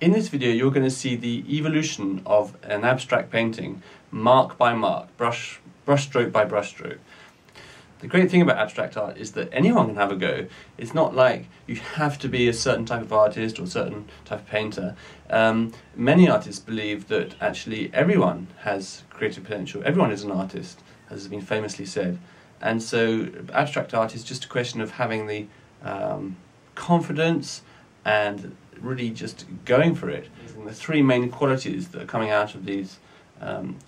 In this video you're going to see the evolution of an abstract painting, mark by mark, brushstroke by brushstroke. The great thing about abstract art is that anyone can have a go. It's not like you have to be a certain type of artist or a certain type of painter. Many artists believe that actually everyone has creative potential, everyone is an artist, as has been famously said. And so abstract art is just a question of having the confidence and really just going for it. And the three main qualities that are coming out of these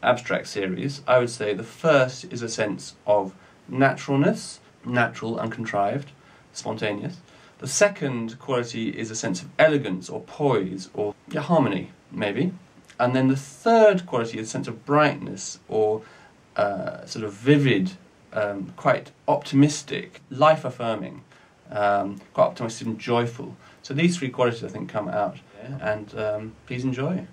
abstract series, I would say the first is a sense of naturalness, natural, uncontrived, spontaneous. The second quality is a sense of elegance or poise or harmony, maybe. And then the third quality is a sense of brightness or sort of vivid, quite optimistic, life-affirming. Quite optimistic and joyful. So these three qualities I think come out, and please enjoy.